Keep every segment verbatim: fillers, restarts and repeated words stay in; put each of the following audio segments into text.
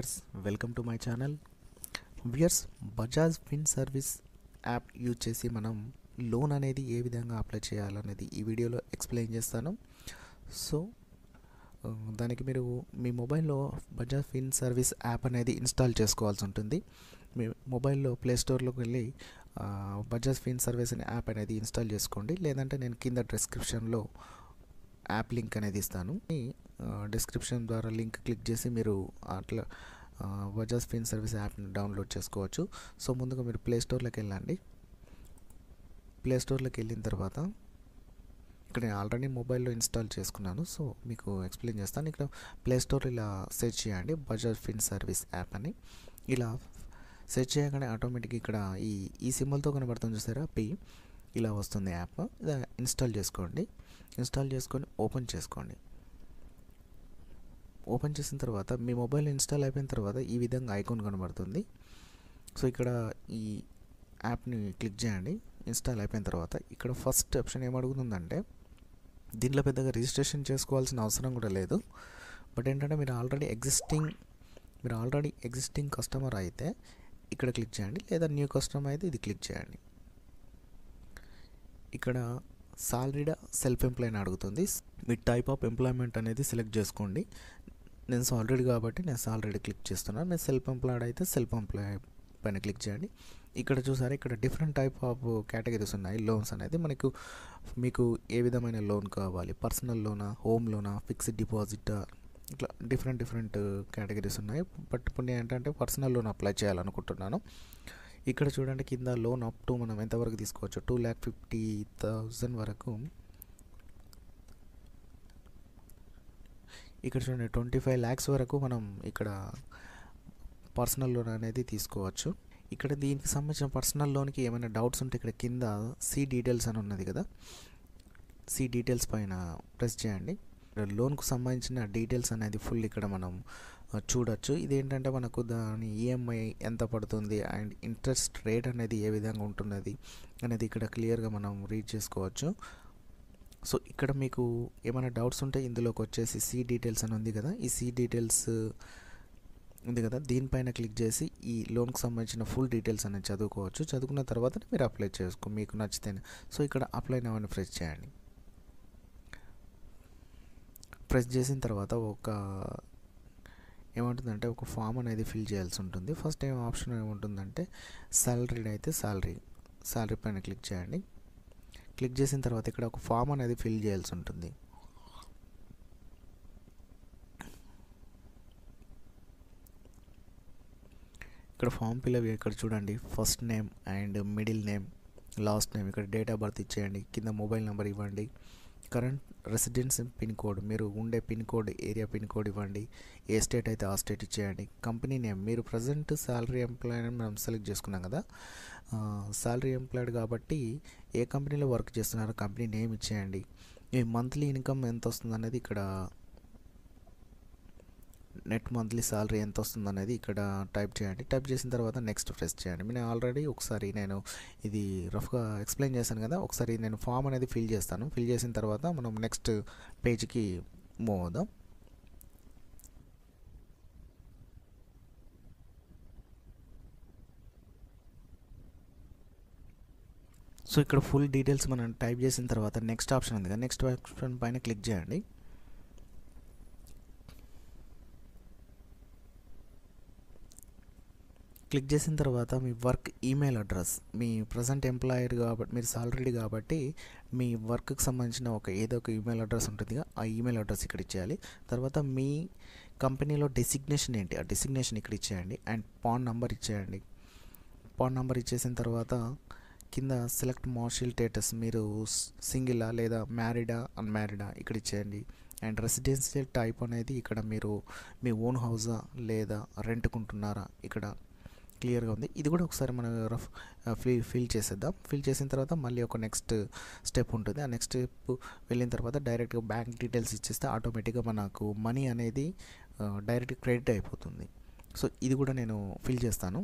viewers, welcome to my channel. viewers, Bajaj Finserv app use చేసి మనం loan అనేది ఏ విధంగా అప్లై చేయాలనేది ఈ వీడియోలో ఎక్స్‌ప్లెయిన్ చేస్తాను. సో దానికి మీరు మీ మొబైల్లో Bajaj Finserv యాప్ అనేది ఇన్‌స్టాల్ చేసుకోవాల్సి ఉంటుంది. మీ మొబైల్లో ప్లే స్టోర్ లోకి వెళ్ళి Bajaj Finserv యాప్ అనేది ఇన్‌స్టాల్ చేసుకోండి. లేదంటే నేను కింద డిస్క్రిప్షన్ లో యాప్ లింక్ అనేది ఇస్తాను. డిస్క్రిప్షన్ ద్వారా లింక్ క్లిక్ చేసి మీరు అట్లా Bajaj Finserv యాప్ని డౌన్లోడ్ చేసుకోవచ్చు. సో ముందుగా మీరు ప్లే స్టోర్లోకి వెళ్ళండి. ప్లే స్టోర్లోకి వెళ్ళిన తర్వాత ఇక్కడ నేను ఆల్రెడీ మొబైల్లో ఇన్స్టాల్ చేసుకున్నాను. సో మీకు ఎక్స్ప్లెయిన్ చేస్తాను. ఇక్కడ ప్లే స్టోర్ ఇలా సెర్చ్ చేయండి Bajaj Finserv యాప్ అని. ఇలా సెర్చ్ చేయగానే ఆటోమేటిక్గా ఇక్కడ ఈ ఈ సింబల్తో కనబడుతుంది చూసారా, పి ఇలా వస్తుంది యాప్. ఇన్స్టాల్ చేసుకోండి. ఇన్స్టాల్ చేసుకొని ఓపెన్ చేసుకోండి. ఓపెన్ చేసిన తర్వాత మీ మొబైల్ ఇన్స్టాల్ అయిపోయిన తర్వాత ఈ విధంగా ఐకాన్ కనబడుతుంది. సో ఇక్కడ ఈ యాప్ని క్లిక్ చేయండి. ఇన్స్టాల్ అయిపోయిన తర్వాత ఇక్కడ ఫస్ట్ ఆప్షన్ ఏమడుగుతుందంటే, దీంట్లో పెద్దగా రిజిస్ట్రేషన్ చేసుకోవాల్సిన అవసరం కూడా లేదు. బట్ ఏంటంటే మీరు ఆల్రెడీ ఎగ్జిస్టింగ్ మీరు ఆల్రెడీ ఎగ్జిస్టింగ్ కస్టమర్ అయితే ఇక్కడ క్లిక్ చేయండి, లేదా న్యూ కస్టమర్ అయితే ఇది క్లిక్ చేయండి. ఇక్కడ సాలరీడా సెల్ఫ్ ఎంప్లాయ్ అడుగుతుంది. మీ టైప్ ఆఫ్ ఎంప్లాయ్మెంట్ అనేది సెలెక్ట్ చేసుకోండి. నేను సాలరీడ్ కాబట్టి నేను సాలరీడ్ క్లిక్ చేస్తున్నాను. నేను సెల్ఫ్ ఎంప్లాయిడ్ అయితే సెల్ఫ్ ఎంప్లాయ్ పైన క్లిక్ చేయండి. ఇక్కడ చూసారా, ఇక్కడ డిఫరెంట్ టైప్ ఆఫ్ కేటగిరీస్ ఉన్నాయి. లోన్స్ అనేది మనకు మీకు ఏ విధమైన లోన్ కావాలి, పర్సనల్ లోనా, హోమ్ లోనా, ఫిక్స్డ్ డిపాజిటా, ఇట్లా డిఫరెంట్ డిఫరెంట్ కేటగిరీస్ ఉన్నాయి. బట్ ఇప్పుడు నేను ఏంటంటే పర్సనల్ లోన్ అప్లై చేయాలనుకుంటున్నాను. ఇక్కడ చూడండి కింద లోన్ అప్ టు మనం ఎంతవరకు తీసుకోవచ్చు, టూ ల్యాక్ ఫిఫ్టీ థౌజండ్ వరకు. ఇక్కడ చూడండి ట్వంటీ ఫైవ్ ల్యాక్స్ వరకు మనం ఇక్కడ పర్సనల్ లోన్ అనేది తీసుకోవచ్చు. ఇక్కడ దీనికి సంబంధించిన పర్సనల్ లోన్కి ఏమైనా డౌట్స్ ఉంటే ఇక్కడ కింద సి డీటెయిల్స్ అని ఉన్నది కదా, సి డీటెయిల్స్ పైన ప్రెస్ చేయండి. లోన్కు సంబంధించిన డీటెయిల్స్ అనేది ఫుల్ ఇక్కడ మనం చూడొచ్చు. ఇదేంటంటే మనకు దాని ఈఎంఐ ఎంత పడుతుంది అండ్ ఇంట్రెస్ట్ రేట్ అనేది ఏ విధంగా ఉంటున్నది అనేది ఇక్కడ క్లియర్గా మనం రీడ్ చేసుకోవచ్చు. సో ఇక్కడ మీకు ఏమైనా డౌట్స్ ఉంటే ఇందులోకి వచ్చేసి సి డీటెయిల్స్ అని ఉంది కదా, ఈ సి డీటెయిల్స్ ఉంది కదా దీనిపైన క్లిక్ చేసి ఈ లోన్కి సంబంధించిన ఫుల్ డీటెయిల్స్ అనేది చదువుకోవచ్చు. చదువుకున్న తర్వాత మీరు అప్లై చేసుకో మీకు నచ్చితేనే. సో ఇక్కడ అప్లై నౌ అని ప్రెస్ చేయండి. ప్రెస్ చేసిన తర్వాత ఒక ఏముంటుందంటే ఒక ఫామ్ అనేది ఫిల్ చేయాల్సి ఉంటుంది. ఫస్ట్ ఏం ఆప్షన్ ఏముంటుందంటే సాలరీడ్ అయితే సాలరీ సాలరీ పైన క్లిక్ చేయండి. క్లిక్ చేసిన తర్వాత ఇక్కడ ఒక ఫామ్ అనేది ఫిల్ చేయాల్సి ఉంటుంది. ఇక్కడ ఫామ్ ఫిల్అప్ ఇక్కడ చూడండి first name and middle name, last name, ఇక్కడ డేట్ ఆఫ్ బర్త్ ఇచ్చేయండి, కింద మొబైల్ నెంబర్ ఇవ్వండి, కరెంట్ రెసిడెన్స్ పిన్ కోడ్ మీరు ఉండే pin code area pin code ఇవ్వండి, ఏ స్టేట్ అయితే ఆ స్టేట్ ఇచ్చేయండి, కంపెనీ నేమ్ మీరు ప్రజెంట్ సాలరీ ఎంప్లాయ్ అని మనం సెలెక్ట్ చేసుకున్నాం కదా, సాలరీ ఎంప్లాయిడ్ కాబట్టి ఏ కంపెనీలో వర్క్ చేస్తున్నారో కంపెనీ నేమ్ ఇచ్చేయండి, మీ మంత్లీ ఇన్కమ్ ఎంత వస్తుంది అనేది ఇక్కడ నెట్ మంత్లీ సాలరీ ఎంత వస్తుంది అనేది ఇక్కడ టైప్ చేయండి. టైప్ చేసిన తర్వాత నెక్స్ట్ ప్రెస్ చేయండి. నేను ఆల్రెడీ ఒకసారి నేను ఇది రఫ్గా ఎక్స్ప్లెయిన్ చేశాను కదా, ఒకసారి నేను ఫామ్ అనేది ఫిల్ చేస్తాను. ఫిల్ చేసిన తర్వాత మనం నెక్స్ట్ పేజ్కి మూవ్ అవుదాం. సో ఇక్కడ ఫుల్ డీటెయిల్స్ మనం టైప్ చేసిన తర్వాత నెక్స్ట్ ఆప్షన్ ఉంది కదా, నెక్స్ట్ ఆప్షన్ పైన క్లిక్ చేయండి. క్లిక్ చేసిన తర్వాత మీ వర్క్ ఈమెయిల్ అడ్రస్, మీ ప్రజెంట్ ఎంప్లాయర్ కాబట్టి మీరు సాలరీడ్ కాబట్టి మీ వర్క్కి సంబంధించిన ఒక ఏదో ఒక ఈమెయిల్ అడ్రస్ ఉంటుందిగా, ఆ ఈమెయిల్ అడ్రస్ ఇక్కడ ఇచ్చేయాలి. తర్వాత మీ కంపెనీలో డెసిగ్నేషన్ ఏంటి, ఆ డెసిగ్నేషన్ ఇక్కడ ఇచ్చేయండి అండ్ పాన్ నెంబర్ ఇచ్చేయండి. పాన్ నెంబర్ ఇచ్చేసిన తర్వాత కింద సెలెక్ట్ మార్షల్ స్టేటస్ మీరు సింగిలా లేదా మ్యారీడా అన్మ్యారీడా ఇక్కడ ఇచ్చేయండి. అండ్ రెసిడెన్షియల్ టైప్ అనేది ఇక్కడ మీరు మీ ఓన్ హౌసా లేదా రెంట్కుంటున్నారా ఇక్కడ క్లియర్గా ఉంది. ఇది కూడా ఒకసారి మనం రఫ్ ఫిల్ ఫిల్ చేసేద్దాం. ఫిల్ చేసిన తర్వాత మళ్ళీ ఒక నెక్స్ట్ స్టెప్ ఉంటుంది. ఆ నెక్స్ట్ స్టెప్ వెళ్ళిన తర్వాత డైరెక్ట్గా బ్యాంక్ డీటెయిల్స్ ఇచ్చేస్తే ఆటోమేటిక్గా మనకు మనీ అనేది డైరెక్ట్ క్రెడిట్ అయిపోతుంది. సో ఇది కూడా నేను ఫిల్ చేస్తాను.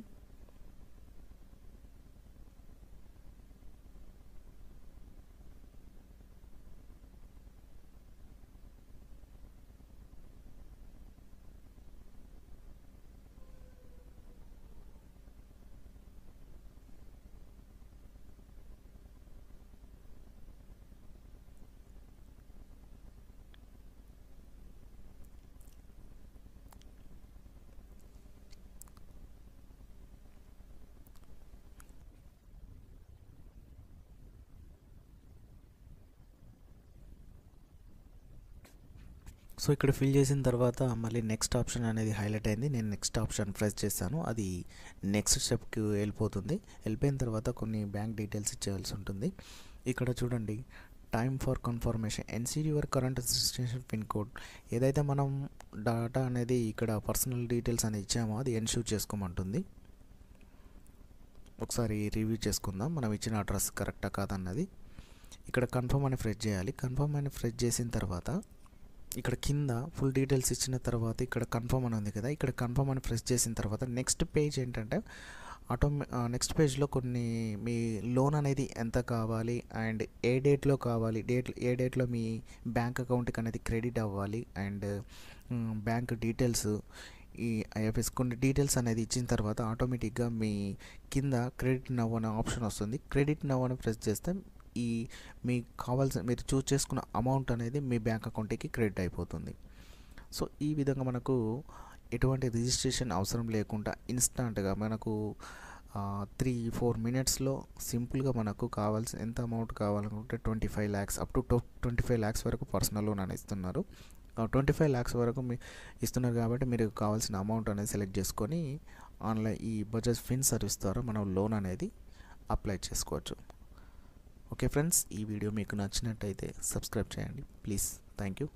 సో ఇక్కడ ఫిల్ చేసిన తర్వాత మళ్ళీ నెక్స్ట్ ఆప్షన్ అనేది హైలైట్ అయింది. నేను నెక్స్ట్ ఆప్షన్ ప్రెస్ చేశాను, అది నెక్స్ట్ స్టెప్కి వెళ్ళిపోతుంది. వెళ్ళిపోయిన తర్వాత కొన్ని బ్యాంక్ డీటెయిల్స్ ఇచ్చేయాల్సి ఉంటుంది. ఇక్కడ చూడండి, time for confirmation NC your current registration pin code. ఏదైతే మనం డాటా అనేది ఇక్కడ పర్సనల్ డీటెయిల్స్ అనేది ఇచ్చామో అది ఎన్ష్యూర్ చేసుకోమంటుంది. ఒకసారి రివ్యూ చేసుకుందాం మనం ఇచ్చిన అడ్రస్ కరెక్టా కాదన్నది. ఇక్కడ కన్ఫర్మ్ అని ప్రెస్ చేయాలి. కన్ఫర్మ్ అని ప్రెస్ చేసిన తర్వాత ఇక్కడ కింద ఫుల్ డీటెయిల్స్ ఇచ్చిన తర్వాత ఇక్కడ కన్ఫర్మ్ అని ఉంది కదా, ఇక్కడ కన్ఫర్మ్ అని ప్రెస్ చేసిన తర్వాత నెక్స్ట్ పేజ్ ఏంటంటే ఆటోమే నెక్స్ట్ పేజ్లో కొన్ని మీ లోన్ అనేది ఎంత కావాలి అండ్ ఏ డేట్లో కావాలి, డేట్ ఏ డేట్లో మీ బ్యాంక్ అకౌంట్కి అనేది క్రెడిట్ అవ్వాలి అండ్ బ్యాంక్ డీటెయిల్స్ ఈ ఐఎఫ్ఎస్ కొన్ని డీటెయిల్స్ అనేది ఇచ్చిన తర్వాత ఆటోమేటిక్గా మీ కింద క్రెడిట్ నౌ అనే ఆప్షన్ వస్తుంది. క్రెడిట్ నౌ అని ప్రెస్ చేస్తే ఈ మీకు కావాల్సిన మీరు చూస్ చేసుకున్న అమౌంట్ అనేది మీ బ్యాంక్ అకౌంట్కి క్రెడిట్ అయిపోతుంది. సో ఈ విధంగా మనకు ఎటువంటి రిజిస్ట్రేషన్ అవసరం లేకుండా ఇన్స్టాంట్గా మనకు త్రీ ఫోర్ మినిట్స్లో సింపుల్గా మనకు కావాల్సిన ఎంత అమౌంట్ కావాలనుకుంటే twenty five lakhs up to twenty five lakhs వరకు పర్సనల్ లోన్ అని ఇస్తున్నారు. ట్వంటీ ఫైవ్ ల్యాక్స్ వరకు మీ ఇస్తున్నారు కాబట్టి మీరు కావాల్సిన అమౌంట్ అనేది సెలెక్ట్ చేసుకొని ఆన్లైన్ ఈ బజాజ్ ఫిన్సర్వ్ ద్వారా మనం లోన్ అనేది అప్లై చేసుకోవచ్చు. ఓకే ఫ్రెండ్స్, ఈ వీడియో మీకు నచ్చినట్టయితే సబ్స్క్రైబ్ చేయండి ప్లీజ్. Thank you.